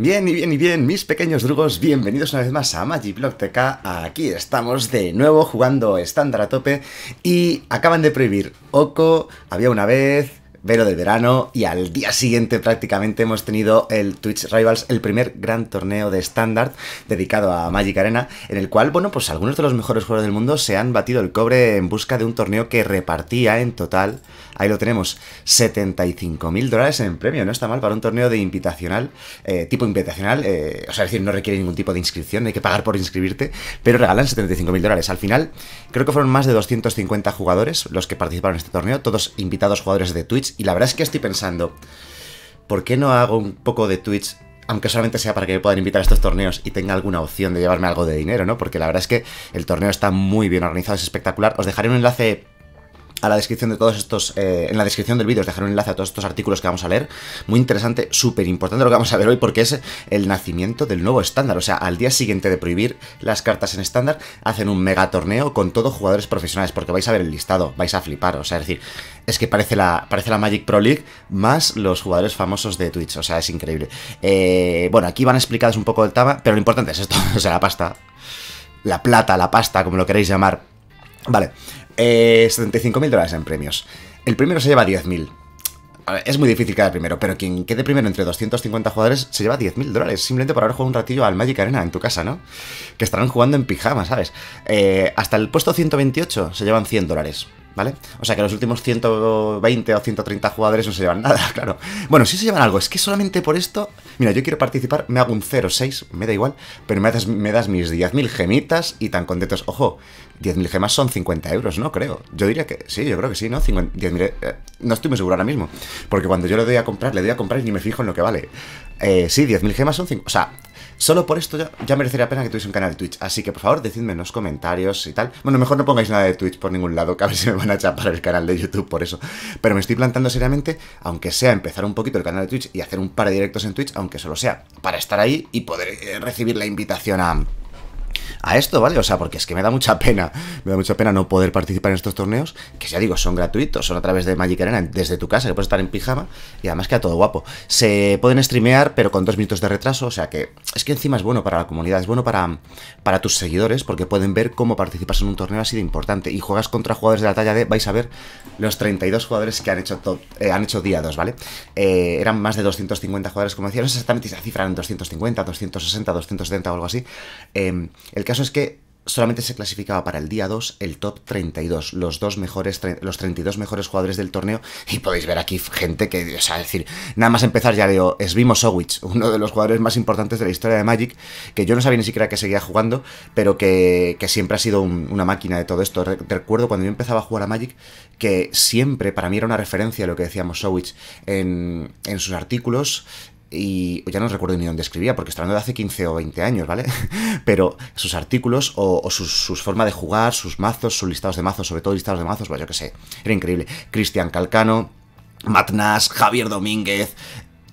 Bien, mis pequeños drugos, bienvenidos una vez más a MagicBlogTK. Aquí estamos de nuevo jugando estándar a tope y acaban de prohibir Oko, había una vez, Velo del verano y al día siguiente prácticamente hemos tenido el Twitch Rivals, el primer gran torneo de estándar dedicado a Magic Arena, en el cual, bueno, pues algunos de los mejores jugadores del mundo se han batido el cobre en busca de un torneo que repartía en total... Ahí lo tenemos, $75.000 en premio, no está mal para un torneo de invitacional, tipo invitacional, o sea, es decir, no requiere ningún tipo de inscripción, hay que pagar por inscribirte, pero regalan $75.000. Al final, creo que fueron más de 250 jugadores los que participaron en este torneo, todos invitados jugadores de Twitch, y la verdad es que estoy pensando, ¿por qué no hago un poco de Twitch? Aunque solamente sea para que me puedan invitar a estos torneos y tenga alguna opción de llevarme algo de dinero, ¿no? Porque la verdad es que el torneo está muy bien organizado, es espectacular. Os dejaré un enlace... a la descripción de todos estos, en la descripción del vídeo os dejaré un enlace a todos estos artículos que vamos a leer. Muy interesante, súper importante lo que vamos a ver hoy porque es el nacimiento del nuevo estándar. O sea, al día siguiente de prohibir las cartas en estándar, hacen un mega torneo con todos jugadores profesionales. Porque vais a ver el listado, vais a flipar. O sea, es decir, es que parece la Magic Pro League más los jugadores famosos de Twitch. O sea, es increíble. Bueno, aquí van explicados un poco el tema, pero lo importante es esto. O sea, la pasta, la plata, la pasta, como lo queréis llamar. Vale. $75.000 en premios. El primero se lleva 10.000. Es muy difícil quedar primero, pero quien quede primero entre 250 jugadores se lleva $10.000 simplemente por haber jugado un ratillo al Magic Arena en tu casa, ¿no? Que estarán jugando en pijama, ¿sabes? Hasta el puesto 128 se llevan $100, ¿vale? O sea que los últimos 120 o 130 jugadores no se llevan nada, claro. Bueno, sí se llevan algo, es que solamente por esto... Mira, yo quiero participar, me hago un 0,6, me da igual, pero me das mis 10.000 gemitas y tan contentos. Ojo, 10.000 gemas son 50 euros, ¿no? Creo. Yo diría que sí, yo creo que sí, ¿no? 10.000... no estoy muy seguro ahora mismo, porque cuando yo le doy a comprar y ni me fijo en lo que vale. Sí, 10.000 gemas son 50... O sea... Solo por esto ya merecería la pena que tuviese un canal de Twitch. Así que, por favor, decidme en los comentarios y tal. Bueno, mejor no pongáis nada de Twitch por ningún lado, que a ver si me van a chapar el canal de YouTube por eso. Pero me estoy planteando seriamente, aunque sea empezar un poquito el canal de Twitch y hacer un par de directos en Twitch, aunque solo sea para estar ahí y poder recibir la invitación a esto, ¿vale? O sea, porque es que me da mucha pena no poder participar en estos torneos, que ya digo, son gratuitos, son a través de Magic Arena, desde tu casa, que puedes estar en pijama, y además queda todo guapo. Se pueden streamear, pero con 2 minutos de retraso, o sea que... Es que encima es bueno para la comunidad, es bueno para tus seguidores, porque pueden ver cómo participas en un torneo así de importante, y juegas contra jugadores de la talla de... Vais a ver los 32 jugadores que han hecho día 2, ¿vale? Eran más de 250 jugadores, como decía, no sé exactamente si la cifra eran 250, 260, 270 o algo así. El caso es que solamente se clasificaba para el día 2 el top 32, los 32 mejores jugadores del torneo, y podéis ver aquí gente que, o sea, es decir, nada más empezar ya leo Svimusowich, uno de los jugadores más importantes de la historia de Magic, que yo no sabía ni siquiera que seguía jugando, pero que siempre ha sido una máquina de todo esto. Recuerdo cuando yo empezaba a jugar a Magic, que siempre para mí era una referencia lo que decíamos Sowich en sus artículos, y ya no recuerdo ni dónde escribía, porque está hablando de hace 15 o 20 años, ¿vale? Pero sus artículos o sus formas de jugar, sus mazos, sus listados de mazos, sobre todo listados de mazos, bueno, yo qué sé, era increíble. Cristian Calcano, Matnas, Javier Domínguez,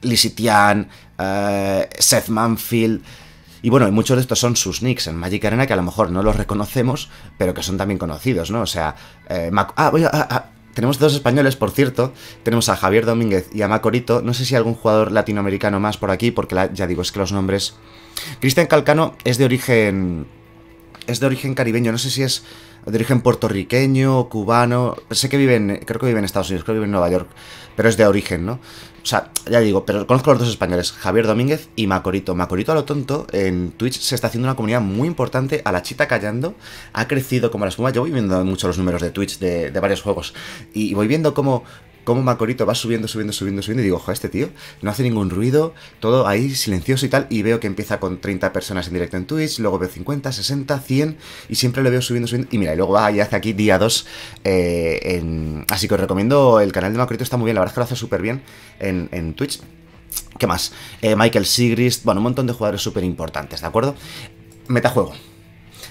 Lee Shi Tian, Seth Manfield... Y bueno, muchos de estos son sus nicks en Magic Arena, que a lo mejor no los reconocemos, pero que son también conocidos, ¿no? O sea, tenemos 2 españoles, por cierto, tenemos a Javier Domínguez y a Macorito, no sé si hay algún jugador latinoamericano más por aquí, porque ya digo, es que los nombres... Cristian Calcano es de origen caribeño, no sé si es de origen puertorriqueño, cubano, sé que creo que vive en Estados Unidos, creo que vive en Nueva York, pero es de origen, ¿no? O sea, ya digo, pero conozco a los 2 españoles, Javier Domínguez y Macorito. Macorito a lo tonto, en Twitch se está haciendo una comunidad muy importante, a la chita callando, ha crecido como la espuma. Yo voy viendo mucho los números de Twitch de varios juegos y voy viendo cómo Macorito va subiendo y digo, ojo, este tío no hace ningún ruido, todo ahí silencioso y tal, y veo que empieza con 30 personas en directo en Twitch, luego veo 50, 60, 100 y siempre lo veo subiendo y mira, y luego va y hace aquí día 2, así que os recomiendo el canal de Macorito, está muy bien, la verdad es que lo hace súper bien en Twitch. ¿Qué más? Michael Sigrist, bueno, un montón de jugadores súper importantes, ¿de acuerdo? Metajuego.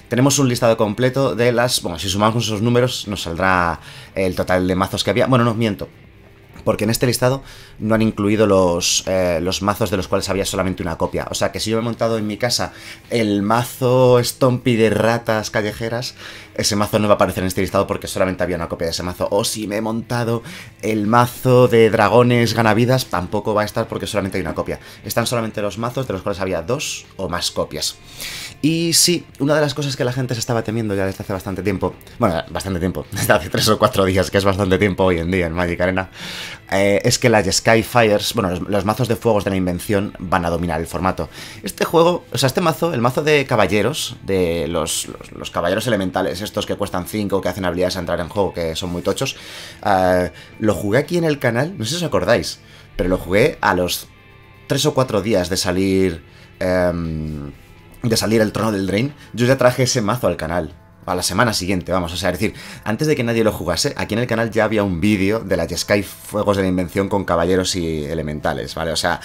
Tenemos un listado completo de las... Bueno, si sumamos esos números nos saldrá el total de mazos que había. Bueno, no, miento. porque en este listado no han incluido los mazos de los cuales había solamente una copia. O sea que si yo me he montado en mi casa el mazo Stompy de ratas callejeras, ese mazo no va a aparecer en este listado porque solamente había una copia de ese mazo. O si me he montado el mazo de dragones ganavidas, tampoco va a estar porque solamente hay una copia. Están solamente los mazos de los cuales había dos o más copias. Y sí, una de las cosas que la gente se estaba temiendo ya desde hace bastante tiempo, bueno, bastante tiempo, desde hace 3 o 4 días, que es bastante tiempo hoy en día en Magic Arena, es que las Skyfires, bueno, los mazos de Fuegos de la Invención van a dominar el formato. Este juego, o sea, este mazo, el mazo de caballeros, de los caballeros elementales, estos que cuestan 5, que hacen habilidades a entrar en juego, que son muy tochos, lo jugué aquí en el canal, no sé si os acordáis, pero lo jugué a los 3 o 4 días de salir... el Trono del Drain, yo ya traje ese mazo al canal, a la semana siguiente, vamos, o sea, es decir, antes de que nadie lo jugase, aquí en el canal ya había un vídeo de la Jeskai Fuegos de la Invención con caballeros y elementales, ¿vale? O sea,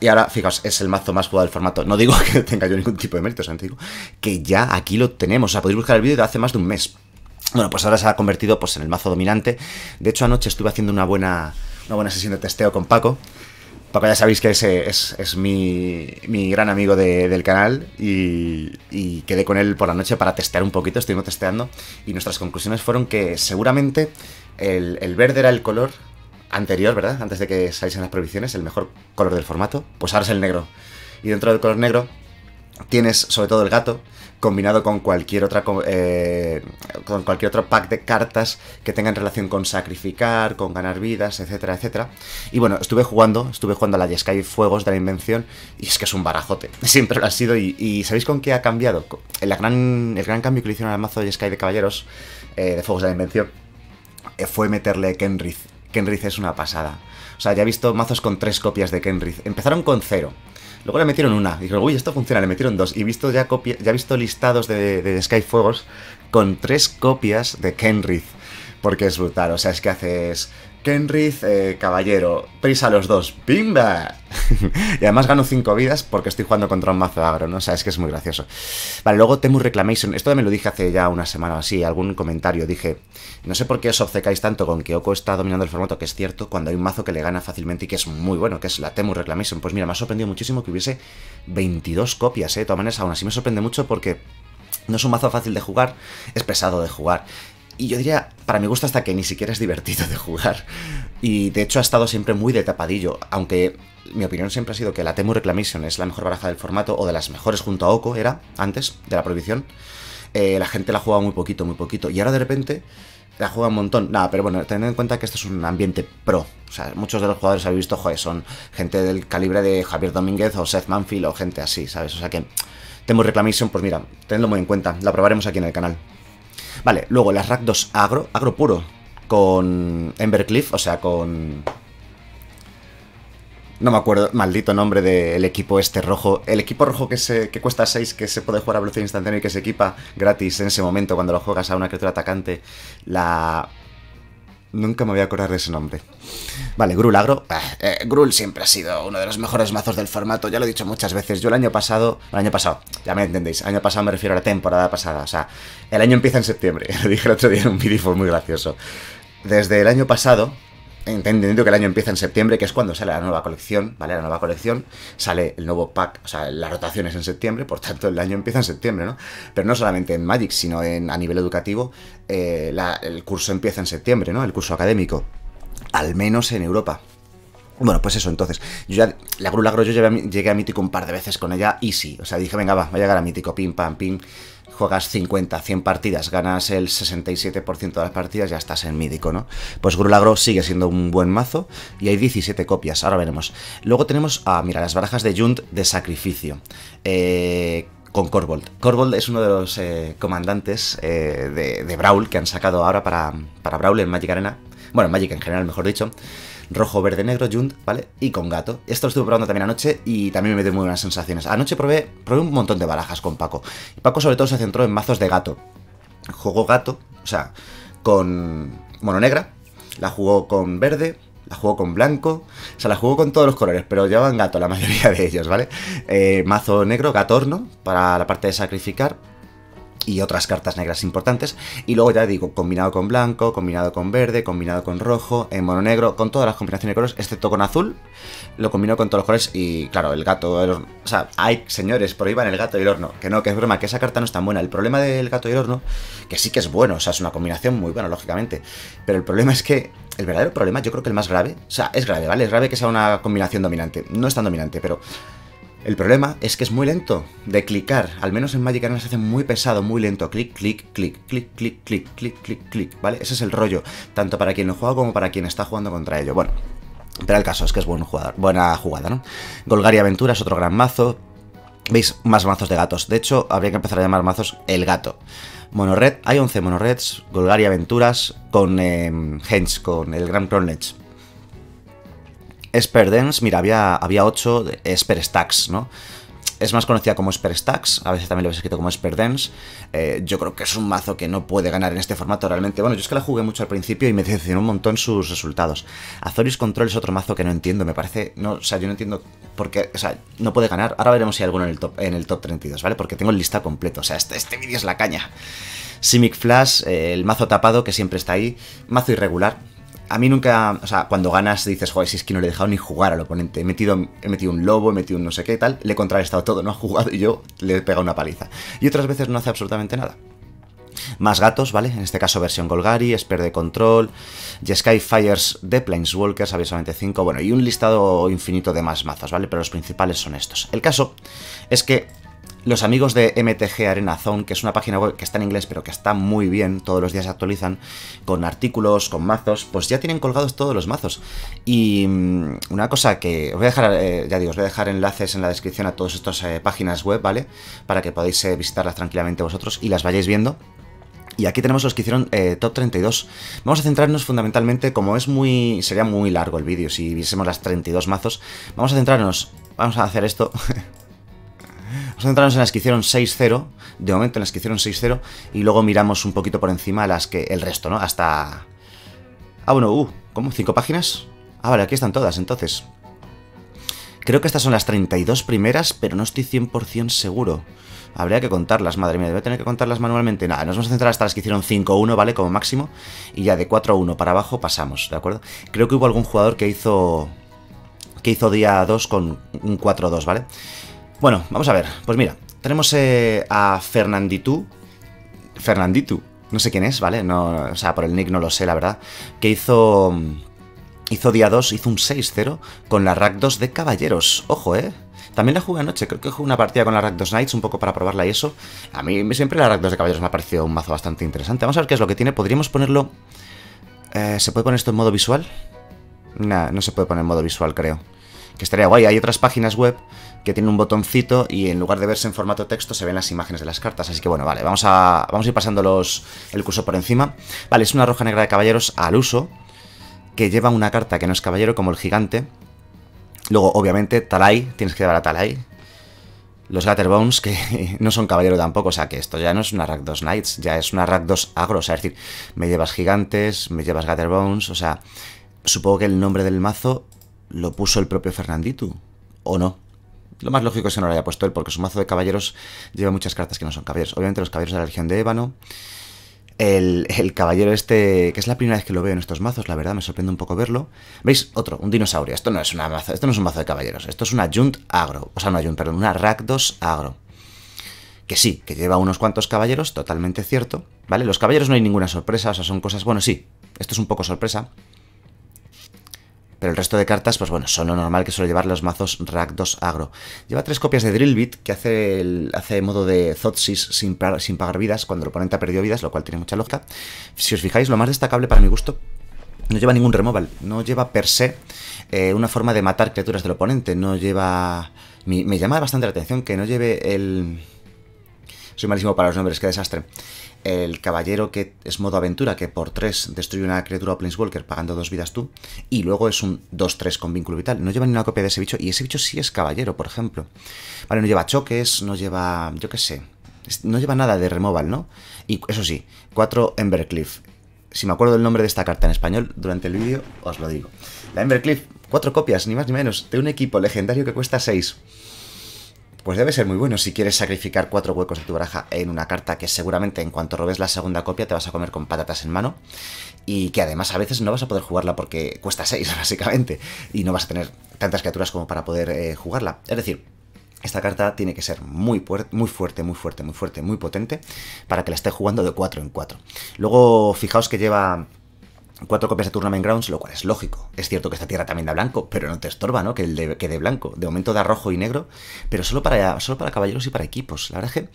y ahora, fijaos, es el mazo más jugado del formato, no digo que tenga yo ningún tipo de mérito, o sea, digo que ya aquí lo tenemos, o sea, podéis buscar el vídeo de hace más de un mes. Bueno, pues ahora se ha convertido pues en el mazo dominante. De hecho, anoche estuve haciendo una buena sesión de testeo con Paco. Paco, ya sabéis que ese es mi gran amigo del canal y quedé con él por la noche para testear un poquito, estuvimos testeando y nuestras conclusiones fueron que seguramente el verde era el color anterior, ¿verdad? Antes de que saliesen las prohibiciones, el mejor color del formato, pues ahora es el negro. Y dentro del color negro tienes sobre todo el gato, combinado con cualquier otra con cualquier otro pack de cartas que tengan relación con sacrificar, con ganar vidas, etcétera, etcétera. Y bueno, estuve jugando a la Jeskai Fuegos de la Invención y es que es un barajote, siempre lo ha sido. Y ¿sabéis con qué ha cambiado? El gran cambio que le hicieron al mazo de Jeskai de caballeros de Fuegos de la Invención fue meterle Kenrith. Kenrith es una pasada. O sea, ya he visto mazos con 3 copias de Kenrith. Empezaron con 0. Luego le metieron una. Y digo, uy, esto funciona, le metieron 2. Y visto ya he visto listados de Sky Fuegos con 3 copias de Kenrith. Porque es brutal. O sea, es que haces Kenrith, caballero, prisa a los 2. ¡Pimba! Y además gano 5 vidas porque estoy jugando contra un mazo agro, ¿no? O sea, es que es muy gracioso. Vale, luego Temur Reclamation. Esto me lo dije hace ya una semana o así, algún comentario. Dije, no sé por qué os obcecáis tanto con que Oko está dominando el formato, que es cierto, cuando hay un mazo que le gana fácilmente y que es muy bueno, que es la Temur Reclamation. Pues mira, me ha sorprendido muchísimo que hubiese 22 copias, ¿eh? De todas maneras, aún así me sorprende mucho porque no es un mazo fácil de jugar, es pesado de jugar. Y yo diría, para mi gusto, hasta que ni siquiera es divertido de jugar. Y de hecho ha estado siempre muy de tapadillo. Aunque mi opinión siempre ha sido que la Temur Reclamation es la mejor baraja del formato, o de las mejores junto a Oko, era, antes de la prohibición. La gente la jugaba muy poquito. Y ahora de repente la juega un montón. Nada, pero bueno, teniendo en cuenta que esto es un ambiente pro. O sea, muchos de los jugadores habéis visto, joder, son gente del calibre de Javier Domínguez o Seth Manfield o gente así, ¿sabes? O sea que Temur Reclamation, pues mira, tenedlo muy en cuenta. La probaremos aquí en el canal. Vale, luego las Rakdos agro puro, con Embercliff, o sea, con... No me acuerdo, maldito nombre del equipo este rojo. El equipo rojo que cuesta 6, que se puede jugar a velocidad instantánea y que se equipa gratis en ese momento cuando lo juegas a una criatura atacante. La... Nunca me voy a acordar de ese nombre. Vale, Grulagro. Grul siempre ha sido uno de los mejores mazos del formato, ya lo he dicho muchas veces. Yo el año pasado, ya me entendéis, año pasado me refiero a la temporada pasada, o sea, el año empieza en septiembre, lo dije el otro día en un vídeo, fue muy gracioso. Desde el año pasado, entendiendo que el año empieza en septiembre, que es cuando sale la nueva colección, ¿vale? La nueva colección, sale el nuevo pack, o sea, las rotaciones en septiembre, por tanto el año empieza en septiembre, ¿no? Pero no solamente en Magic, sino a nivel educativo, el curso empieza en septiembre, ¿no? El curso académico, al menos en Europa. Bueno, pues eso, entonces, la Grulagro yo llegué a Mítico un par de veces con ella, easy, o sea, dije, venga, va a llegar a Mítico, pim, pam, pim. Juegas 50, 100 partidas, ganas el 67% de las partidas, ya estás en Mítico, ¿no? Pues Grulagro sigue siendo un buen mazo y hay 17 copias, ahora veremos. Luego tenemos, mira, las barajas de Jund de sacrificio, con Korvold. Korvold es uno de los comandantes de Brawl que han sacado ahora para Brawl en Magic Arena, bueno, en Magic en general, mejor dicho. Rojo, verde, negro, Jund, ¿vale? Y con gato. Esto lo estuve probando también anoche y también me dio muy buenas sensaciones. Anoche probé un montón de barajas con Paco. Paco sobre todo se centró en mazos de gato. Jugó gato, o sea, con mono negra, la jugó con verde, la jugó con blanco, o sea, la jugó con todos los colores, pero llevaban gato la mayoría de ellos, ¿vale? Mazo negro, gatorno, para la parte de sacrificar. y otras cartas negras importantes, y luego ya digo, combinado con blanco, combinado con verde, combinado con rojo, en mono negro, con todas las combinaciones de colores, excepto con azul, lo combino con todos los colores y claro, el gato, el horno, o sea, hay señores, por ahí van el gato y el horno, que no, que es broma, que esa carta no es tan buena, el problema del gato y el horno, que sí que es bueno, o sea, es una combinación muy buena, lógicamente, pero el problema es que, el verdadero problema, yo creo que el más grave, o sea, es grave, ¿vale? Es grave que sea una combinación dominante, no es tan dominante, pero... El problema es que es muy lento de clicar, al menos en Magic Arena se hace muy pesado, muy lento, clic, clic, clic, clic, clic, clic, clic, clic, clic, ¿vale? Ese es el rollo, tanto para quien lo juega como para quien está jugando contra ello, bueno, pero el caso es que es buen jugador, buena jugada, ¿no? Golgari Aventuras, otro gran mazo, veis, más mazos de gatos, de hecho, habría que empezar a llamar mazos el gato. Monored, hay 11 monoreds, Golgari Aventuras con Hench, con el Grand Cronledge. Esper Dance, mira, había 8 Esper Stacks, ¿no? Es más conocida como Esper Stacks, a veces también lo habéis escrito como Esper Dance. Yo creo que es un mazo que no puede ganar en este formato realmente. Bueno, yo es que la jugué mucho al principio y me decepcionó un montón sus resultados. Azorius Control es otro mazo que no entiendo, me parece... No, o sea, yo no entiendo por qué... O sea, no puede ganar. Ahora veremos si hay alguno en el top 32, ¿vale? Porque tengo el listado completo, o sea, este vídeo es la caña. Simic Flash, el mazo tapado que siempre está ahí. Mazo irregular. A mí nunca, o sea, cuando ganas dices, joder, si es que no le he dejado ni jugar al oponente. He metido un lobo, he metido un no sé qué y tal, le he contrarrestado todo, no ha jugado y yo le he pegado una paliza. Y otras veces no hace absolutamente nada. Más gatos, ¿vale? En este caso versión Golgari, Esper de Control, Skyfires de Planeswalkers, había solamente 5, bueno, y un listado infinito de más mazos, ¿vale? Pero los principales son estos. El caso es que los amigos de MTG Arena Zone, que es una página web que está en inglés pero que está muy bien, todos los días se actualizan con artículos, con mazos, pues ya tienen colgados todos los mazos. Y una cosa que os voy a dejar, ya digo, os voy a dejar enlaces en la descripción a todas estas páginas web, ¿vale? Para que podáis visitarlas tranquilamente vosotros y las vayáis viendo. Y aquí tenemos los que hicieron top 32. Vamos a centrarnos fundamentalmente, como es muy... Sería muy largo el vídeo si viésemos las 32 mazos. Vamos a centrarnos... Vamos a hacer esto... Vamos a centrarnos en las que hicieron 6-0, de momento en las que hicieron 6-0, y luego miramos un poquito por encima las que el resto, ¿no? Hasta... Ah, bueno, ¿cómo? ¿5 páginas? Ah, vale, aquí están todas, entonces. Creo que estas son las 32 primeras, pero no estoy 100% seguro. Habría que contarlas, madre mía, debe tener que contarlas manualmente. Nada, nos vamos a centrar hasta las que hicieron 5-1, ¿vale? Como máximo, y ya de 4-1 para abajo pasamos, ¿de acuerdo? Creo que hubo algún jugador que hizo día 2 con un 4-2, ¿vale? Bueno, vamos a ver, pues mira, tenemos a Fernanditú, no sé quién es, ¿vale? No, o sea, por el nick no lo sé, la verdad, que hizo día 2, hizo un 6-0 con la Rakdos de Caballeros, ojo, ¿eh? También la jugué anoche, creo que jugué una partida con la Rakdos Knights, un poco para probarla y eso. A mí siempre la Rakdos de Caballeros me ha parecido un mazo bastante interesante. Vamos a ver qué es lo que tiene, podríamos ponerlo... ¿se puede poner esto en modo visual? Nah, no se puede poner en modo visual, creo. Que estaría guay, hay otras páginas web que tienen un botoncito y en lugar de verse en formato texto se ven las imágenes de las cartas. Así que bueno, vale, vamos a ir pasando el curso por encima. Vale, es una roja negra de caballeros al uso, que lleva una carta que no es caballero, como el gigante. Luego, obviamente, Talai, tienes que llevar a Talai. Los Gutterbones, que no son caballero tampoco, o sea que esto ya no es una Rakdos Knights, ya es una Rakdos agro. O sea, es decir, me llevas gigantes, me llevas Gutterbones, o sea, supongo que el nombre del mazo... lo puso el propio Fernanditú, ¿o no? Lo más lógico es que no lo haya puesto él, porque su mazo de caballeros lleva muchas cartas que no son caballeros. Obviamente los caballeros de la Legión de Ébano, el caballero este, que es la primera vez que lo veo en estos mazos, la verdad, me sorprende un poco verlo. ¿Veis? Otro, un dinosaurio. Esto no es un mazo de caballeros, esto es una Jund agro, o sea, no Jund, perdón, una Rakdos agro. Que sí, que lleva unos cuantos caballeros, totalmente cierto, ¿vale? Los caballeros no hay ninguna sorpresa, o sea, son cosas, bueno, sí, esto es un poco sorpresa. Pero el resto de cartas, pues bueno, son lo normal que suele llevar los mazos Rakdos agro. Lleva 3 copias de Drillbit, que hace modo de Zotsis sin pagar vidas, cuando el oponente ha perdido vidas, lo cual tiene mucha lógica. Si os fijáis, lo más destacable para mi gusto, no lleva ningún removal, no lleva per se una forma de matar criaturas del oponente, no lleva... Me llama bastante la atención que no lleve el... Soy malísimo para los nombres, qué desastre. El caballero que es modo aventura, que por 3 destruye una criatura o Planeswalker pagando 2 vidas tú. Y luego es un 2-3 con vínculo vital. No lleva ni una copia de ese bicho. Y ese bicho sí es caballero, por ejemplo. Vale, no lleva choques, no lleva... Yo qué sé. No lleva nada de removal, ¿no? Y eso sí, 4 Embercliff. Si me acuerdo el nombre de esta carta en español durante el vídeo, os lo digo. La Embercliff, 4 copias, ni más ni menos, de un equipo legendario que cuesta 6. Pues debe ser muy bueno si quieres sacrificar 4 huecos de tu baraja en una carta que seguramente en cuanto robes la segunda copia te vas a comer con patatas en mano y que además a veces no vas a poder jugarla porque cuesta 6 básicamente y no vas a tener tantas criaturas como para poder jugarla. Es decir, esta carta tiene que ser muy potente para que la esté jugando de 4 en 4. Luego fijaos que lleva 4 copias de Tournament Grounds, lo cual es lógico. Es cierto que esta tierra también da blanco, pero no te estorba, ¿no? Que de blanco. De momento da rojo y negro, pero solo para caballeros y para equipos. La verdad es que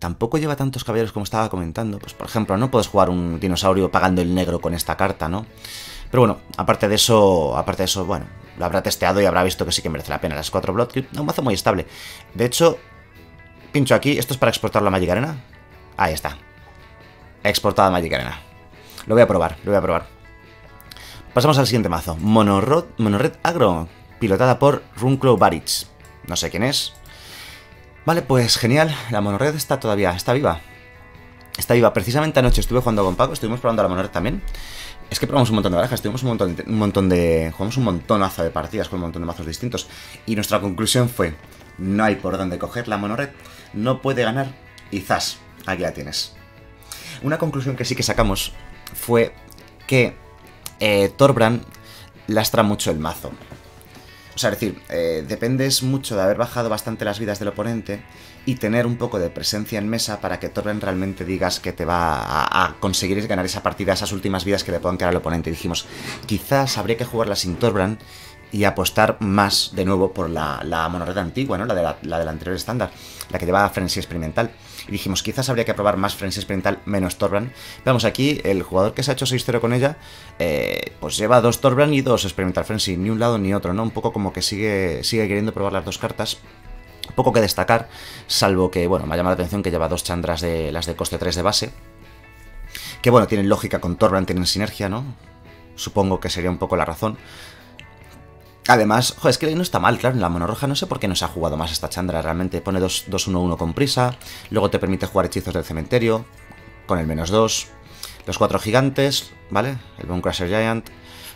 tampoco lleva tantos caballeros como estaba comentando. Pues por ejemplo, no puedes jugar un dinosaurio pagando el negro con esta carta, ¿no? Pero bueno, aparte de eso, bueno, lo habrá testeado y habrá visto que sí que merece la pena. Las 4 Blood Crypt, un mazo muy estable. De hecho, pincho aquí, esto es para exportarlo a Magic Arena. Ahí está. Exportado a Magic Arena. Lo voy a probar, lo voy a probar. Pasamos al siguiente mazo, Monored Agro, pilotada por Runclaw Barich. No sé quién es. Vale, pues genial, la Monored está todavía, está viva. Está viva, precisamente anoche estuve jugando con Paco, estuvimos probando la Monored también. Es que probamos un montón de barajas, tuvimos jugamos un montonazo de partidas con un montón de mazos distintos. Y nuestra conclusión fue, no hay por dónde coger la Monored, no puede ganar, y zas, aquí la tienes. Una conclusión que sí que sacamos fue que Torbran lastra mucho el mazo. O sea, es decir, dependes mucho de haber bajado bastante las vidas del oponente y tener un poco de presencia en mesa para que Torbran realmente digas que te va a conseguir ganar esa partida, esas últimas vidas que le puedan quedar al oponente. Y dijimos, quizás habría que jugarla sin Torbran y apostar más de nuevo por la Monored antigua, ¿no? La del anterior estándar, la que llevaba Frenzy Experimental. Y dijimos, quizás habría que probar más Frenzy Experimental menos Torbran. Vamos, aquí el jugador que se ha hecho 6-0 con ella, pues lleva 2 Torbran y 2 Experimental Frenzy, ni un lado ni otro, ¿no? Un poco como que sigue queriendo probar las dos cartas. Poco que destacar, salvo que, bueno, me ha llamado la atención que lleva 2 Chandras de las de coste 3 de base, que bueno, tienen lógica con Torbran, tienen sinergia, ¿no? Supongo que sería un poco la razón. Además, joder, es que no está mal, claro, en la monorroja no sé por qué no se ha jugado más esta Chandra, realmente pone 2-1-1 con prisa, luego te permite jugar hechizos del cementerio, con el menos 2, los 4 gigantes, ¿vale? El Bone Crusher Giant,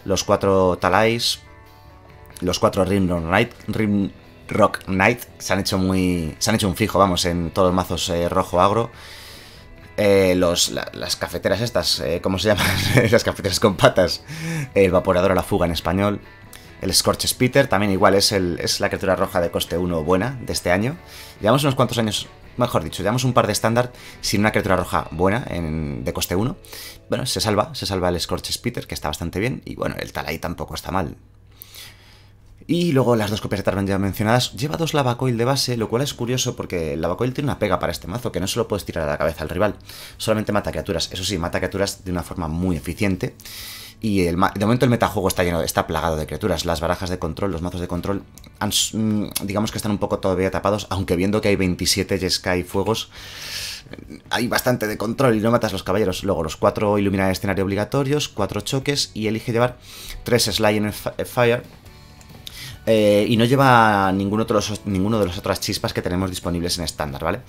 los 4 Talais, los 4 Rimrock Knight, se han hecho un fijo, vamos, en todos los mazos rojo agro. Las cafeteras estas, ¿cómo se llaman? Las cafeteras con patas, el vaporador a la fuga en español. El Scorch Spitter también igual es la criatura roja de coste 1 buena de este año. Llevamos unos cuantos años, mejor dicho, llevamos un par de estándar sin una criatura roja buena de coste 1. Bueno, se salva el Scorch Spitter, que está bastante bien, y bueno, el Talai tampoco está mal. Y luego las 2 copias de Tarban ya mencionadas. Lleva 2 Lava Coil de base, lo cual es curioso porque el Lava Coil tiene una pega para este mazo, que no se lo puedes tirar a la cabeza al rival. Solamente mata criaturas, eso sí, mata criaturas de una forma muy eficiente. Y de momento el metajuego está plagado de criaturas. Las barajas de control, los mazos de control, digamos que están un poco todavía tapados, aunque viendo que hay 27 Jeskai y Fuegos, hay bastante de control y no matas los caballeros. Luego los 4 iluminar el escenario obligatorios, 4 choques y elige llevar 3 Sly en Fire. Y no lleva ninguno de las otras chispas que tenemos disponibles en estándar, ¿vale?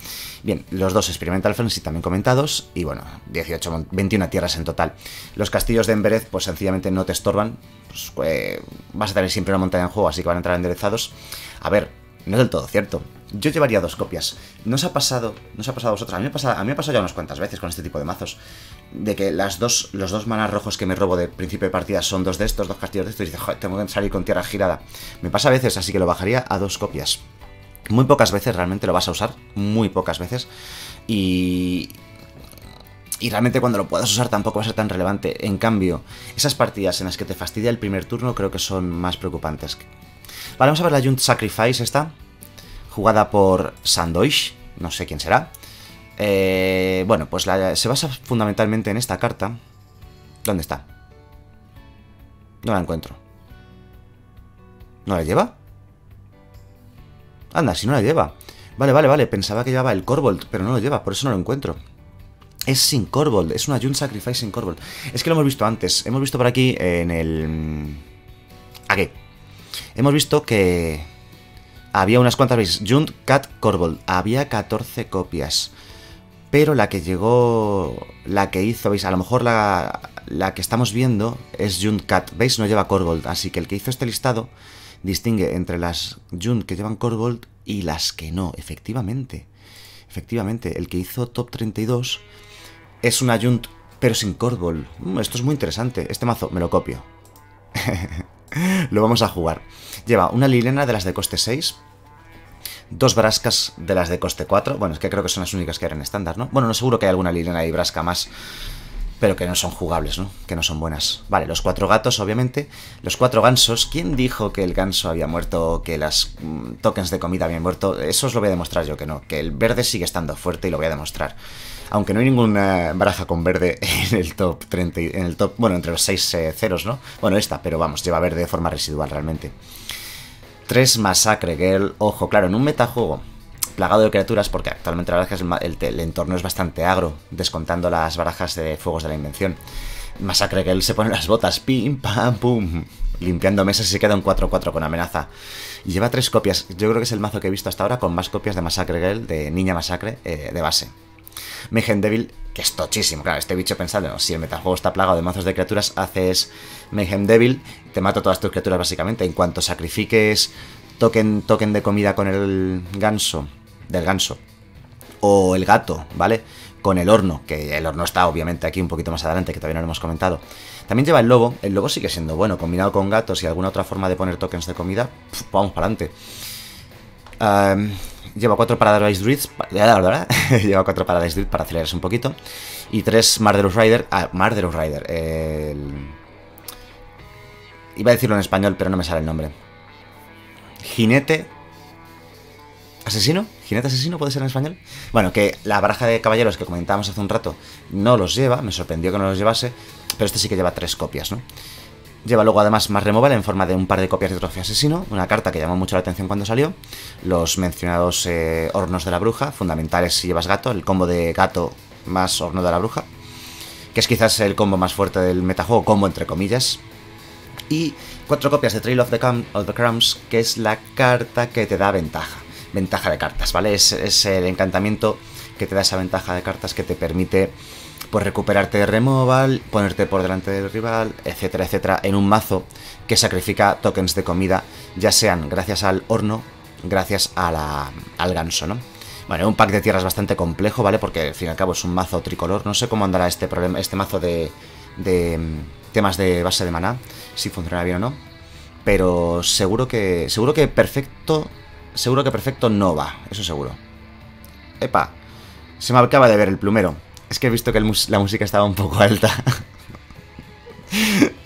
Bien, los 2 Experimental Frenzy también comentados, y bueno, 21 tierras en total. Los castillos de Emberez, pues sencillamente no te estorban, pues, vas a tener siempre una montaña en juego, así que van a entrar enderezados. A ver, no es del todo cierto. Yo llevaría 2 copias. ¿No os ha pasado a vosotros? A mí me ha pasado ya unas cuantas veces con este tipo de mazos, de que los dos manas rojos que me robo de principio de partida son 2 de estos, 2 castillos de estos, y dices, joder, tengo que salir con tierra girada. Me pasa a veces, así que lo bajaría a 2 copias. Muy pocas veces realmente lo vas a usar, muy pocas veces, y realmente cuando lo puedas usar tampoco va a ser tan relevante. En cambio, esas partidas en las que te fastidia el primer turno creo que son más preocupantes. Vale, vamos a ver la Jund Sacrifice esta, jugada por Sandwich, no sé quién será. Bueno, pues se basa fundamentalmente en esta carta. ¿Dónde está? No la encuentro. ¿No la lleva? Anda, si no la lleva. Vale, pensaba que llevaba el Korvold, pero no lo lleva, por eso no lo encuentro. Es sin Korvold, es una Jund Sacrifice sin Korvold. Es que lo hemos visto antes, hemos visto por aquí en el... Aquí. Hemos visto que... había unas cuantas veces, Jund, Cat, Korvold, había 14 copias, pero la que hizo, veis, a lo mejor la que estamos viendo es Jund, Cat, veis, no lleva Korvold, así que el que hizo este listado distingue entre las Jund que llevan Korvold y las que no, efectivamente. Efectivamente, el que hizo top 32 es una Jund, pero sin Korvold. Esto es muy interesante. Este mazo me lo copio. Lo vamos a jugar. Lleva una Liliana de las de coste 6, dos Brascas de las de coste 4. Bueno, es que creo que son las únicas que eran estándar, ¿no? Bueno, no, seguro que hay alguna Liliana y Brasca más, pero que no son jugables, ¿no? Que no son buenas. Vale, los 4 gatos, obviamente. Los 4 gansos. ¿Quién dijo que el ganso había muerto? Que las tokens de comida habían muerto. Eso os lo voy a demostrar yo que no. Que el verde sigue estando fuerte y lo voy a demostrar. Aunque no hay ninguna baraja con verde en el top 30... En el top, bueno, entre los 6 ceros, ¿no? Bueno, esta, pero vamos, lleva verde de forma residual realmente. 3 Masacre Girl. Ojo, claro, en un metajuego plagado de criaturas, porque actualmente la verdad es que el entorno es bastante agro, descontando las barajas de Fuegos de la Invención. Masacre Girl se pone las botas, pim, pam, pum, limpiando mesas y se queda un 4-4 con amenaza. Y lleva 3 copias, yo creo que es el mazo que he visto hasta ahora con más copias de Masacre Girl, de Niña Masacre, de base. Mayhem Devil, que es tochísimo, claro, este bicho pensando, no, si el metajuego está plagado de mazos de criaturas, haces Mayhem Devil, te mato todas tus criaturas básicamente, en cuanto sacrifiques token de comida con el ganso, del ganso, o el gato, ¿vale? Con el horno, que el horno está obviamente aquí un poquito más adelante, que todavía no lo hemos comentado. También lleva el lobo sigue siendo bueno, combinado con gatos y alguna otra forma de poner tokens de comida, pf, vamos para adelante. Lleva 4 Paradise Druids, lleva 4 Paradise Druids para acelerarse un poquito, y 3 Murderous Rider, iba a decirlo en español, pero no me sale el nombre. Jinete asesino, jinete asesino puede ser en español. Bueno, que la baraja de caballeros que comentábamos hace un rato no los lleva, me sorprendió que no los llevase, pero este sí que lleva 3 copias, ¿no? Lleva luego además más removal en forma de un par de copias de Trofeo Asesino, una carta que llamó mucho la atención cuando salió, los mencionados hornos de la bruja, fundamentales si llevas gato, el combo de gato más horno de la bruja, que es quizás el combo más fuerte del metajuego, combo entre comillas. Y 4 copias de Trail of the Crumbs, que es la carta que te da ventaja. Ventaja de cartas, ¿vale? Es el encantamiento que te da esa ventaja de cartas que te permite pues recuperarte de removal, ponerte por delante del rival, etcétera, etcétera, en un mazo que sacrifica tokens de comida, ya sean gracias al horno, gracias a al ganso, ¿no? Bueno, un pack de tierras bastante complejo, ¿vale? Porque al fin y al cabo es un mazo tricolor. No sé cómo andará este mazo de temas de base de maná, si funcionará bien o no, pero seguro que perfecto no va, eso seguro. ¡Epa! Se me acaba de ver el plumero. Es que he visto que la música estaba un poco alta.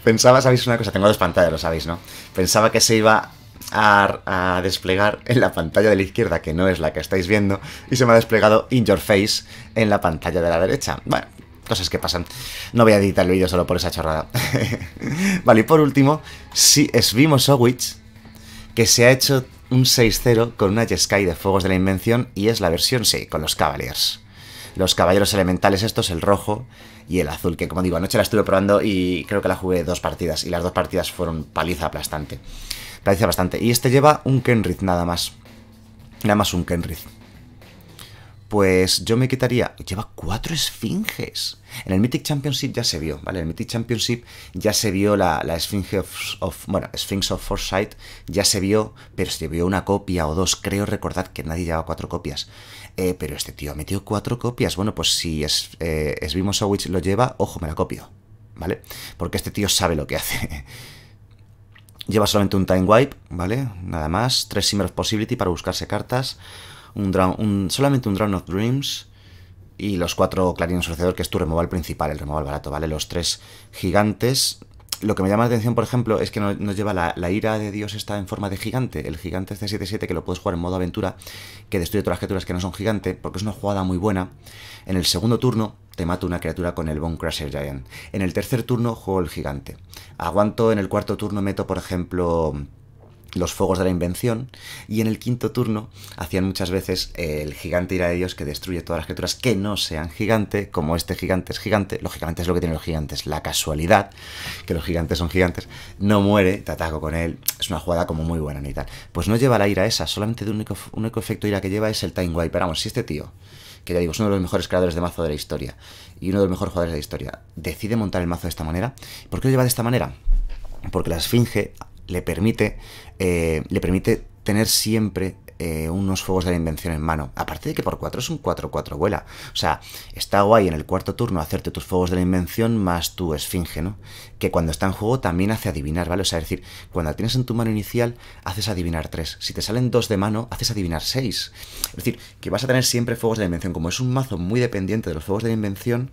Pensaba, ¿sabéis una cosa? Tengo 2 pantallas, lo sabéis, ¿no? Pensaba que se iba a desplegar en la pantalla de la izquierda, que no es la que estáis viendo, y se me ha desplegado in your face en la pantalla de la derecha. Bueno, cosas que pasan. No voy a editar el vídeo solo por esa chorrada. Vale, y por último, sí, Svimusowich, que se ha hecho un 6-0 con una Jeskai de Fuegos de la Invención, y es la versión, sí, con los Caballeros. Los caballeros elementales estos, el rojo y el azul, que como digo, anoche la estuve probando y creo que la jugué 2 partidas, y las 2 partidas fueron paliza aplastante. Paliza bastante. Y este lleva un Kenrith nada más. Nada más un Kenrith. Pues yo me quitaría... Lleva 4 esfinges. En el Mythic Championship ya se vio, ¿vale? En el Mythic Championship ya se vio la Sphinx of Foresight, ya se vio, pero se vio una copia o 2. Creo recordad que nadie llevaba 4 copias. Pero este tío ha metido 4 copias. Bueno, pues si Svimusowich lo lleva, ojo, me la copio, ¿vale? Porque este tío sabe lo que hace. Lleva solamente un Time Wipe, ¿vale? Nada más. 3 Shimmer of Possibility para buscarse cartas. Solamente un Drown of Dreams y los 4 Clarín Sorcedor, que es tu removal principal, el removal barato, ¿vale? Los 3 gigantes. Lo que me llama la atención, por ejemplo, es que no lleva la ira de Dios esta en forma de gigante. El gigante es de 7-7, que lo puedes jugar en modo aventura, que destruye todas las criaturas que no son gigante, porque es una jugada muy buena. En el segundo turno te mato una criatura con el Bone Crusher Giant. En el tercer turno juego el gigante. Aguanto, en el cuarto turno meto, por ejemplo, los Fuegos de la Invención, y en el quinto turno hacían muchas veces el gigante ira de Dios, que destruye todas las criaturas que no sean gigante. Como este gigante es gigante, lógicamente es lo que tienen los gigantes, la casualidad que los gigantes son gigantes, no muere, te ataco con él, es una jugada como muy buena y tal. Pues no lleva la ira esa, solamente de un único efecto ira que lleva es el Time Wipe. Pero vamos, si este tío, que ya digo, es uno de los mejores creadores de mazo de la historia y uno de los mejores jugadores de la historia, decide montar el mazo de esta manera, ¿por qué lo lleva de esta manera? Porque la esfinge le permite tener siempre unos fuegos de la invención en mano. Aparte de que por 4 es un 4-4 vuela. O sea, está guay en el cuarto turno hacerte tus fuegos de la invención más tu esfinge, ¿no? Que cuando está en juego también hace adivinar, ¿vale? O sea, es decir, cuando la tienes en tu mano inicial, haces adivinar 3. Si te salen 2 de mano, haces adivinar 6. Es decir, que vas a tener siempre fuegos de la invención. Como es un mazo muy dependiente de los fuegos de la invención,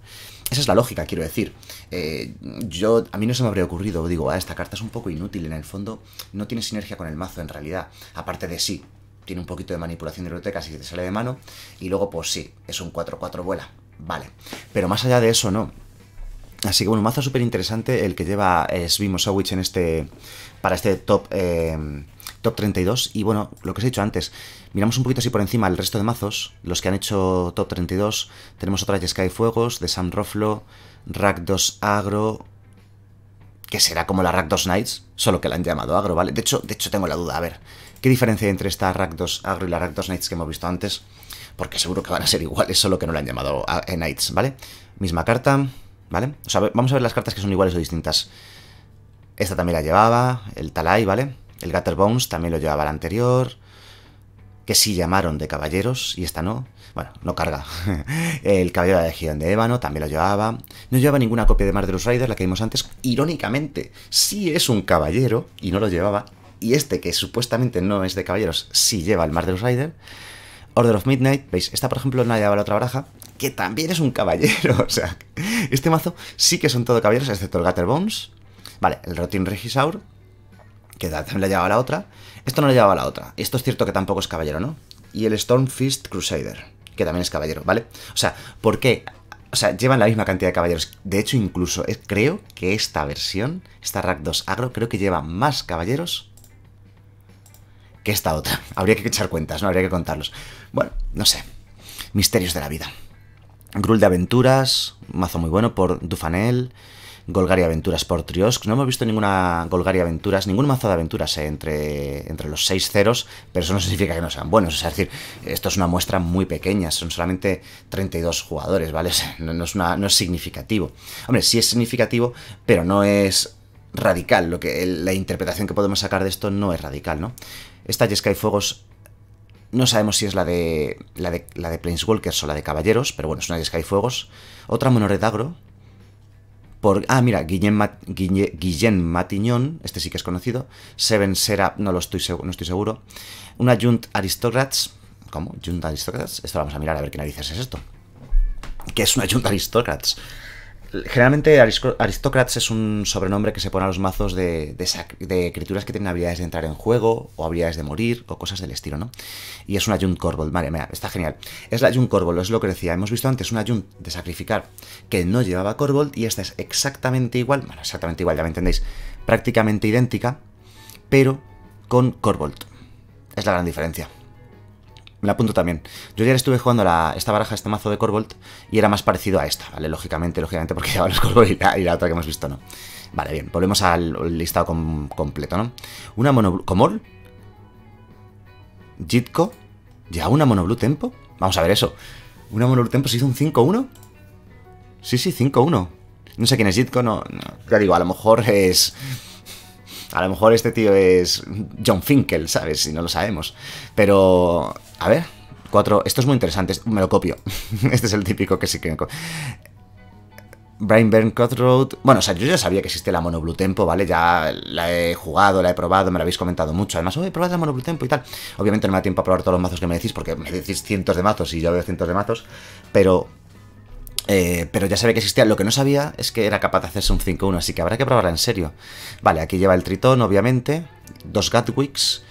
esa es la lógica, quiero decir. A mí no se me habría ocurrido, digo, esta carta es un poco inútil, en el fondo no tiene sinergia con el mazo en realidad, aparte de sí, tiene un poquito de manipulación de bibliotecas y te sale de mano, y luego pues sí, es un 4-4 vuela, vale, pero más allá de eso no. Así que bueno, un mazo súper interesante el que lleva Svimusowich en este, para este top 32, y bueno, lo que os he dicho antes, miramos un poquito así por encima el resto de mazos, los que han hecho top 32, tenemos otra Jeskai Fuegos, de Sam Roflo, Rakdos Agro, que será como la Rakdos Knights, solo que la han llamado Agro, ¿vale? De hecho tengo la duda, a ver, ¿qué diferencia hay entre esta Rakdos Agro y la Rakdos Knights que hemos visto antes? Porque seguro que van a ser iguales, solo que no la han llamado Knights, ¿vale? Misma carta, ¿vale? O sea, vamos a ver las cartas que son iguales o distintas. Esta también la llevaba, el Talai, ¿vale? El Gutterbones también lo llevaba la anterior, que sí llamaron de Caballeros, y esta no. Bueno, no carga. El Caballero de Legión de Ébano también lo llevaba. No llevaba ninguna copia de Murderous Rider, la que vimos antes. Irónicamente, sí es un caballero, y no lo llevaba. Y este, que supuestamente no es de Caballeros, sí lleva el Murderous Rider. Order of Midnight, ¿veis? Esta, por ejemplo, no la llevaba la otra baraja, que también es un caballero. O sea, este mazo sí que son todo caballeros, excepto el Gutterbones. Vale, el Rotin Regisaur, que también la llevaba la otra. Esto no la llevaba la otra. Esto es cierto que tampoco es caballero, ¿no? Y el Stormfist Crusader, que también es caballero, ¿vale? O sea, ¿por qué? O sea, llevan la misma cantidad de caballeros. De hecho, incluso creo que esta versión, esta Rakdos Agro, creo que lleva más caballeros que esta otra. Habría que echar cuentas, ¿no? Habría que contarlos. Bueno, no sé. Misterios de la vida. Grul de Aventuras, un mazo muy bueno por Dufanel. Golgari Aventuras por Triosk. No hemos visto ninguna Golgari Aventuras, ningún mazo de aventuras entre los 6 ceros, pero eso no significa que no sean buenos. O sea, es decir, esto es una muestra muy pequeña, son solamente 32 jugadores, ¿vale? O sea, no es significativo. Hombre, sí es significativo, pero no es radical. La interpretación que podemos sacar de esto no es radical, ¿no? Esta Jeskai Fuegos no sabemos si es la de Planeswalkers o la de Caballeros, pero bueno, es una Jeskai Fuegos. Otra Monored Agro. Mira, Guillén Matiñón, este sí que es conocido. Seven Serap, no estoy seguro. Una Jund Aristocrats. ¿Cómo? ¿Jund Aristocrats? Esto lo vamos a mirar a ver qué narices es esto. ¿Qué es una Jund Aristocrats? Generalmente Aristocrats es un sobrenombre que se pone a los mazos de criaturas que tienen habilidades de entrar en juego, o habilidades de morir, o cosas del estilo, ¿no? Y es una Jund Korvold, vale, mira, está genial. Es la Jund Korvold, es lo que decía, hemos visto antes una Jund de sacrificar que no llevaba Korvold, y esta es exactamente igual, bueno, exactamente igual, ya me entendéis, prácticamente idéntica, pero con Korvold. Es la gran diferencia. Me la apunto también. Yo ayer estuve jugando esta baraja, este mazo de Korvold, y era más parecido a esta, ¿vale? Lógicamente, porque llevaba los Korvold y la otra que hemos visto, ¿no? Vale, bien, volvemos al listado completo, ¿no? Una Monoblue... ¿Comol? ¿Jitko? ¿Ya una Monoblue Tempo? Vamos a ver eso. ¿Una Monoblue Tempo se hizo un 5-1? Sí, 5-1. No sé quién es Jitko, no. Ya digo, a lo mejor es... A lo mejor este tío es John Finkel, ¿sabes? Si no lo sabemos. Pero, a ver, 4... Esto es muy interesante, me lo copio. Este es el típico que sí que me copio. Brian Byrne Cutthroat... Bueno, o sea, yo ya sabía que existe la Monoblue Tempo, ¿vale? Ya la he jugado, la he probado, me la habéis comentado mucho. Además, oye, probad la Monoblue Tempo y tal. Obviamente no me da tiempo a probar todos los mazos que me decís, porque me decís cientos de mazos y yo veo cientos de mazos. Pero ya sabía que existía, lo que no sabía es que era capaz de hacerse un 5-1, así que habrá que probarla en serio. Vale, aquí lleva el Tritón, obviamente, 2 Gatwicks,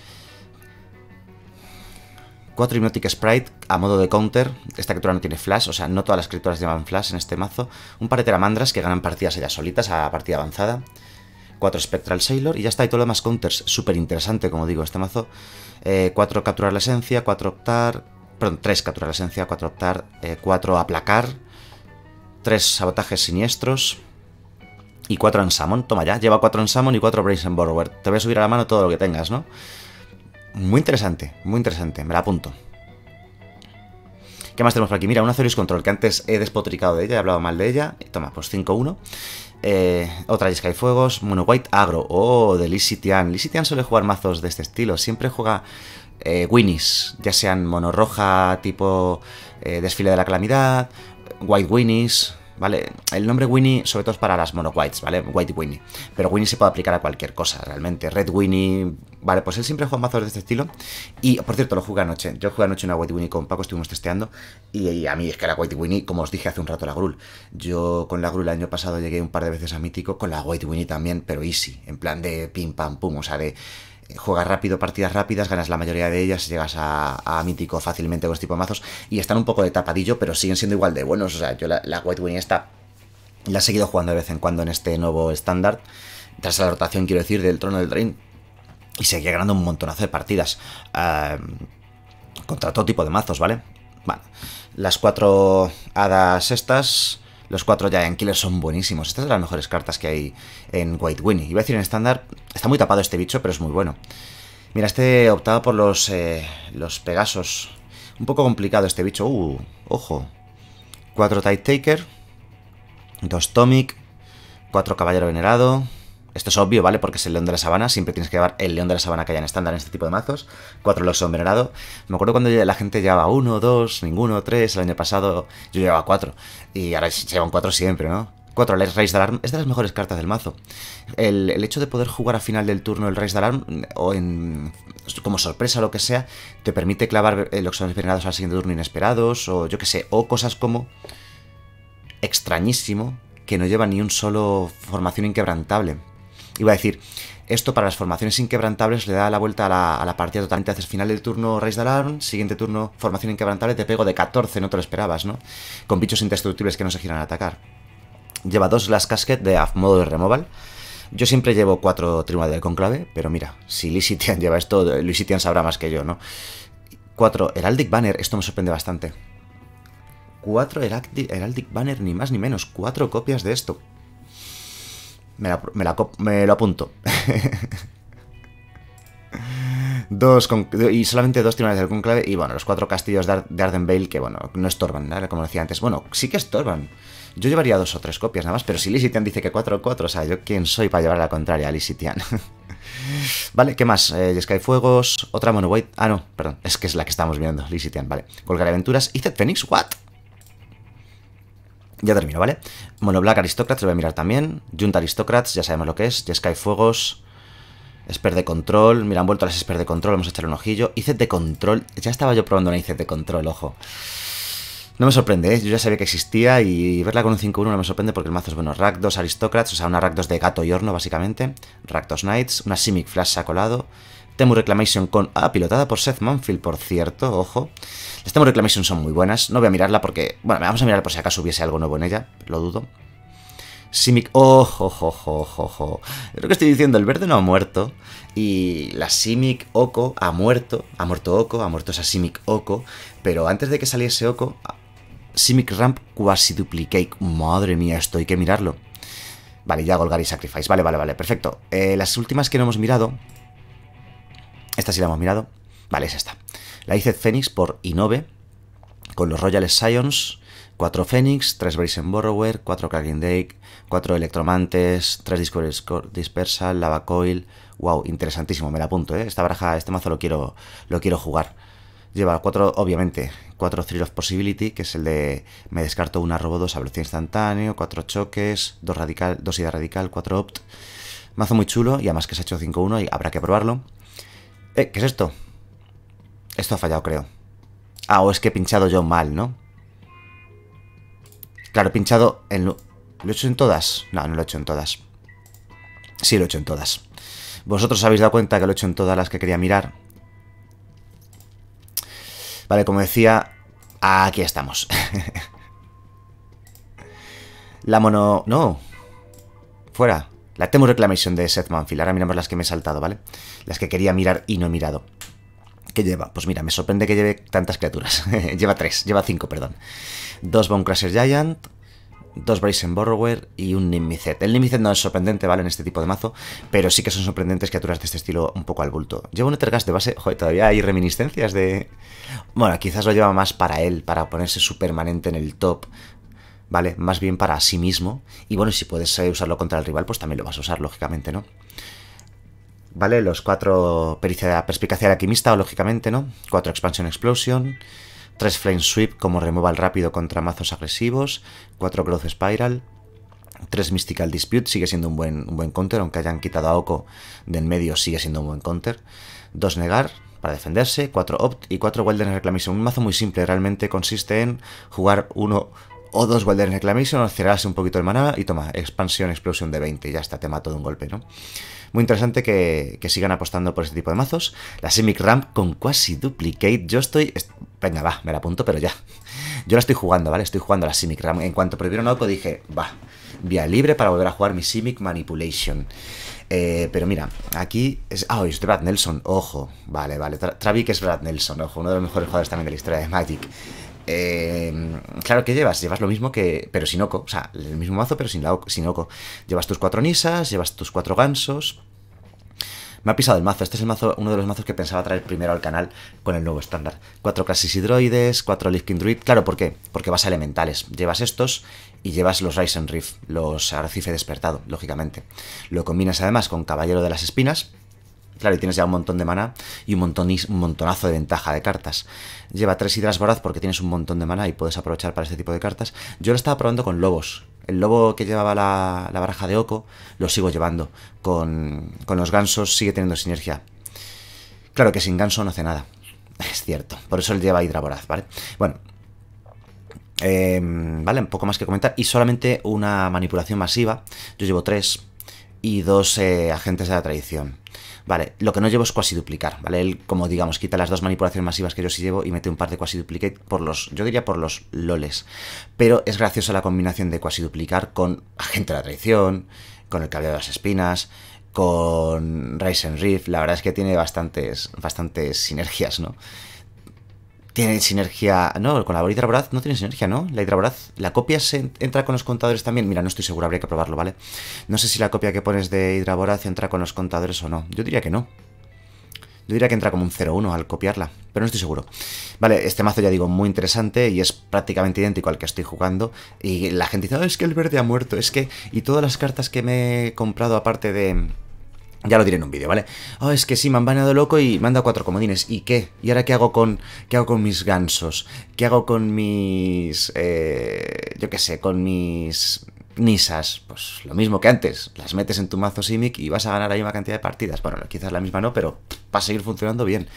4 Hypnotic Sprite a modo de counter, esta criatura no tiene flash, o sea, no todas las criaturas llevan flash en este mazo, un par de Teramandras que ganan partidas ellas solitas a partida avanzada, 4 Spectral Sailor y ya está, y todo lo demás counters, súper interesante, como digo, este mazo, 4 Capturar la Esencia, 3 Capturar la Esencia, 4 Optar, 4 Aplacar, 3 Sabotajes Siniestros y 4 Ensamon. Toma ya, lleva 4 Ensamon y 4 Brazen Borrower. Te voy a subir a la mano todo lo que tengas, ¿no? Muy interesante, me la apunto. ¿Qué más tenemos por aquí? Mira, una Azorius Control, que antes he despotricado de ella, he hablado mal de ella. Toma, pues 5-1. Otra Jeskai Fuegos, Mono White Agro. Oh, de Lee Shi Tian. Lee Shi Tian suele jugar mazos de este estilo, siempre juega... Winnies, ya sean monorroja tipo desfile de la calamidad, White Winnies, ¿vale? El nombre Winnie sobre todo es para las mono whites, ¿vale? White Winnie, pero Winnie se puede aplicar a cualquier cosa, realmente. Red Winnie, vale, pues él siempre juega mazos de este estilo. Y, por cierto, lo jugué anoche. Yo jugué anoche una White Winnie con Paco, estuvimos testeando. Y a mí es que la White Winnie, como os dije hace un rato, la Grul. Yo con la Grul el año pasado llegué un par de veces a Mítico, con la White Winnie también, pero easy, en plan de pim pam pum, o sea, de juegas rápido, partidas rápidas, ganas la mayoría de ellas, llegas a Mítico fácilmente con este tipo de mazos, y están un poco de tapadillo, pero siguen siendo igual de buenos. O sea, yo la White Winnie esta la he seguido jugando de vez en cuando en este nuevo estándar, tras la rotación, quiero decir, del Trono del Drain, y seguía ganando un montonazo de partidas contra todo tipo de mazos, ¿vale? Bueno, las cuatro hadas estas, los cuatro Giant Killers son buenísimos. Estas son las mejores cartas que hay en White Winnie. Iba a decir en estándar, está muy tapado este bicho, pero es muy bueno. Mira, este optaba por los Pegasos. Un poco complicado este bicho. Ojo. 4 Tide Taker, 2 Tomic, 4 Caballero Venerado. Esto es obvio, ¿vale? Porque es el León de la Sabana. Siempre tienes que llevar el León de la Sabana que haya en estándar en este tipo de mazos. 4 Loxo Envenenado. Me acuerdo cuando la gente llevaba 1, 2, ninguno, 3. El año pasado yo llevaba 4. Y ahora se llevan 4 siempre, ¿no? 4 Raise Alarm. Es de las mejores cartas del mazo. El hecho de poder jugar a final del turno el Raise Alarm, o como sorpresa o lo que sea, te permite clavar Loxo Envenenados al siguiente turno inesperados. O yo que sé. O cosas como extrañísimo, que no lleva ni un solo formación inquebrantable. Iba a decir, esto para las formaciones inquebrantables le da la vuelta a la partida totalmente. Haces final del turno Raise the Alarm, siguiente turno formación inquebrantable, te pego de 14, no te lo esperabas, ¿no? Con bichos indestructibles que no se giran a atacar. Lleva 2 Glass Casket de modo de removal. Yo siempre llevo 4 Tribunal del Conclave, pero mira, si Lee Shi Tian lleva esto, Lee Shi Tian sabrá más que yo, ¿no? 4 Heraldic Banner, esto me sorprende bastante. 4 Heraldic Banner, ni más ni menos, 4 copias de esto. Me lo apunto. 2 y solamente 2 tribunales del conclave. Y bueno, los 4 castillos de Ardenvale, que bueno, no estorban, ¿vale? Como decía antes. Bueno, sí que estorban. Yo llevaría 2 o 3 copias nada más. Pero si Lee Shi Tian dice que 4 o 4, o sea, yo quién soy para llevar a la contraria a Lee Shi Tian. Vale, ¿qué más? Jeskai Fuegos, otra mono white. Ah, no, perdón, es que es la que estamos viendo, Lee Shi Tian, vale. Golgari Aventuras y Zed Phoenix, ¿what? Ya termino, ¿vale? Mono Black Aristócratas, lo voy a mirar también. Jund Aristócratas, ya sabemos lo que es. Jeskai Fuegos. Esper de Control. Mira, han vuelto las Esper de Control, vamos a echarle un ojillo. IZ de Control. Ya estaba yo probando una IZ de Control, ojo. No me sorprende, ¿eh? Yo ya sabía que existía y verla con un 5-1 no me sorprende porque el mazo es bueno. Rakdos Aristócratas, o sea, una Rakdos de gato y horno, básicamente. Rakdos Knights. Una Simic Flash se ha colado. Temur Reclamation con... Ah, pilotada por Seth Manfield, por cierto, ojo. Las Temur Reclamation son muy buenas. No voy a mirarla porque... Bueno, vamos a mirar por si acaso hubiese algo nuevo en ella. Lo dudo. Simic... Ojo, ojo, ojo, ojo. Creo que estoy diciendo, el verde no ha muerto. Y la Simic Oko ha muerto. Ha muerto Oko, ha muerto esa Simic Oko. Pero antes de que saliese Oko... Simic Ramp Quasi Duplicate. Madre mía, esto hay que mirarlo. Vale, ya Golgari Sacrifice. Vale, vale, vale, perfecto. Las últimas que no hemos mirado... Esta sí la hemos mirado. Vale, es esta. La IZ Phoenix por Innove. Con los Royal Scions. 4 Phoenix, 3 Brazen Borrower, 4 Cracking Drake, 4 Electromantes, 3 Discovery Dispersal, Lava Coil. Wow, interesantísimo, me la apunto, ¿eh? Esta baraja, este mazo lo quiero jugar. Lleva 4, obviamente, 4 Thrill of Possibility, que es el de me descarto una robo 2 a velocidad instantáneo, 4 choques, 2 radical, 2 ida radical, 4 opt. Mazo muy chulo y además que se ha hecho 5-1 y habrá que probarlo. ¿Qué es esto? Esto ha fallado, creo. Ah, o es que he pinchado yo mal, ¿no? Claro, he pinchado en... ¿Lo he hecho en todas? No, no lo he hecho en todas. Sí, lo he hecho en todas. ¿Vosotros habéis dado cuenta que lo he hecho en todas las que quería mirar? Vale, como decía... Aquí estamos. La mono... No. Fuera. La Temur Reclamation de Seth Manfield. Ahora miramos las que me he saltado, ¿vale? Las que quería mirar y no he mirado. ¿Qué lleva? Pues mira, me sorprende que lleve tantas criaturas. Lleva 3, lleva 5, perdón. 2 Bonecrusher Giant, 2 Brazen Borrower y un Nimicet. El Nimicet no es sorprendente, ¿vale? En este tipo de mazo, pero sí que son sorprendentes criaturas de este estilo un poco al bulto. Lleva un Ethergast de base. Joder, todavía hay reminiscencias de... Bueno, quizás lo lleva más para él, para ponerse su permanente en el top... ¿Vale? Más bien para sí mismo. Y bueno, si puedes usarlo contra el rival, pues también lo vas a usar, lógicamente, ¿no? ¿vale? Los 4 pericia de perspicacia de alquimista, lógicamente, ¿no? 4 expansion explosion, 3 flame sweep como removal rápido contra mazos agresivos, 4 growth spiral, 3 mystical dispute, sigue siendo un buen counter, aunque hayan quitado a Oko de en medio, sigue siendo un buen counter, 2 negar para defenderse, 4 opt y 4 Wilderness Reclamation. Un mazo muy simple, realmente consiste en jugar 1 o 2 Wilderness Reclamation, cerrarse un poquito el maná y toma, expansión, explosión de 20 y ya está, te mato de un golpe, ¿no? Muy interesante que sigan apostando por este tipo de mazos. La Simic Ramp con Quasi Duplicate, yo estoy... Venga, va, me la apunto, pero ya. Yo la estoy jugando, ¿vale? Estoy jugando la Simic Ramp. En cuanto prohibieron Oko dije, va, vía libre para volver a jugar mi Simic Manipulation. Pero mira, aquí es... Ah, es de Brad Nelson, ojo. Vale, vale, Travik es Brad Nelson, ojo. Uno de los mejores jugadores también de la historia de Magic. Claro, ¿qué llevas? Llevas lo mismo que... Pero sin Oko, o sea, el mismo mazo pero sin Oko. Llevas tus 4 Nisas, llevas tus 4 gansos. Me ha pisado el mazo, este es el mazo, uno de los mazos que pensaba traer primero al canal con el nuevo estándar. 4 Classis y Droides, 4 Lifting Druid, claro, ¿por qué? Porque vas a elementales, llevas estos y llevas los Risen Reef, los Arrecife Despertado, lógicamente. Lo combinas además con Caballero de las Espinas, claro, y tienes ya un montón de maná y un montonazo de ventaja de cartas. Lleva 3 Hidras Voraz porque tienes un montón de maná y puedes aprovechar para este tipo de cartas. Yo lo estaba probando con lobos. El lobo que llevaba la baraja de Oko lo sigo llevando. Con los gansos sigue teniendo sinergia. Claro que sin ganso no hace nada. Es cierto. Por eso él lleva Hidra Voraz, ¿vale? Bueno. Vale, un poco más que comentar. Y solamente una manipulación masiva. Yo llevo 3 y 2 agentes de la tradición. Vale, lo que no llevo es Quasi Duplicar, ¿vale? Él, como digamos, quita las 2 manipulaciones masivas que yo sí llevo y mete un par de Quasi Duplicate por los, yo diría por los loles. Pero es graciosa la combinación de Quasi Duplicar con Agente de la Traición, con el Caballero de las Espinas, con Risen Reef. La verdad es que tiene bastantes sinergias, ¿no? Tiene sinergia... No, con la Hidra Voraz no tiene sinergia, ¿no? La Hidra Voraz, la copia se entra con los contadores también. Mira, no estoy seguro, habría que probarlo, ¿vale? No sé si la copia que pones de Hidra Voraz entra con los contadores o no. Yo diría que no. Yo diría que entra como un 0-1 al copiarla, pero no estoy seguro. Vale, este mazo, ya digo, muy interesante y es prácticamente idéntico al que estoy jugando. Y la gente dice, oh, es que el verde ha muerto, es que... Y todas las cartas que me he comprado aparte de... Ya lo diré en un vídeo, ¿vale? Oh, es que sí, me han baneado Loco y me han dado 4 comodines. ¿Y qué? ¿Y ahora qué hago con mis gansos? ¿Qué hago con mis... yo qué sé, con mis... Nisas? Pues lo mismo que antes. Las metes en tu mazo Simic y vas a ganar ahí una cantidad de partidas. Bueno, quizás la misma no, pero va a seguir funcionando bien.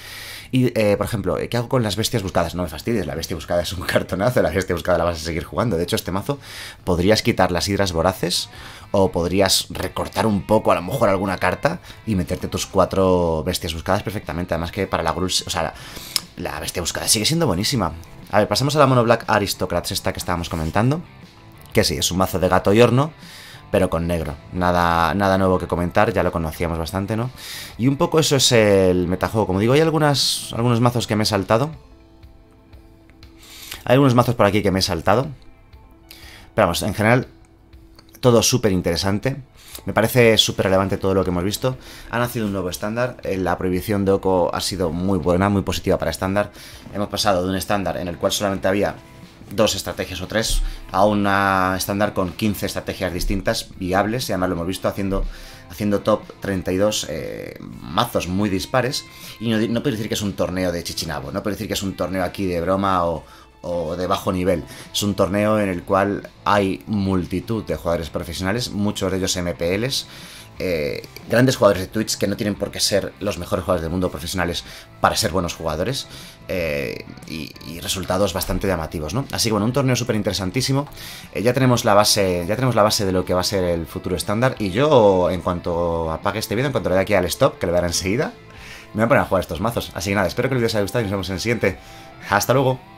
Y, por ejemplo, ¿qué hago con las bestias buscadas? No me fastidies, la bestia buscada es un cartonazo. La bestia buscada la vas a seguir jugando. De hecho, este mazo podrías quitar las hidras voraces o podrías recortar un poco, a lo mejor, alguna carta y meterte tus 4 bestias buscadas perfectamente. Además que para la Grul... O sea, la bestia buscada sigue siendo buenísima. A ver, pasamos a la Mono Black Aristocrats esta que estábamos comentando. Que sí, es un mazo de gato y horno, pero con negro. Nada nuevo que comentar, ya lo conocíamos bastante, ¿no? Y un poco eso es el metajuego. Como digo, hay algunos mazos que me he saltado. Hay algunos mazos por aquí que me he saltado. Pero vamos, en general, todo súper interesante. Me parece súper relevante todo lo que hemos visto. Ha nacido un nuevo estándar. La prohibición de Oko ha sido muy buena, muy positiva para estándar. Hemos pasado de un estándar en el cual solamente había 2 estrategias o 3 a una estándar con 15 estrategias distintas viables, y además lo hemos visto haciendo top 32 mazos muy dispares. Y no puedo decir que es un torneo de chichinabo, no puedo decir que es un torneo aquí de broma o de bajo nivel. Es un torneo en el cual hay multitud de jugadores profesionales, muchos de ellos MPLs, grandes jugadores de Twitch que no tienen por qué ser los mejores jugadores del mundo profesionales para ser buenos jugadores, y resultados bastante llamativos, ¿no? Así que bueno, un torneo súper interesantísimo. Ya tenemos la base de lo que va a ser el futuro estándar, y yo, en cuanto apague este vídeo, en cuanto le dé aquí al stop, que le daré enseguida, me voy a poner a jugar estos mazos. Así que nada, espero que el vídeo os haya gustado y nos vemos en el siguiente. ¡Hasta luego!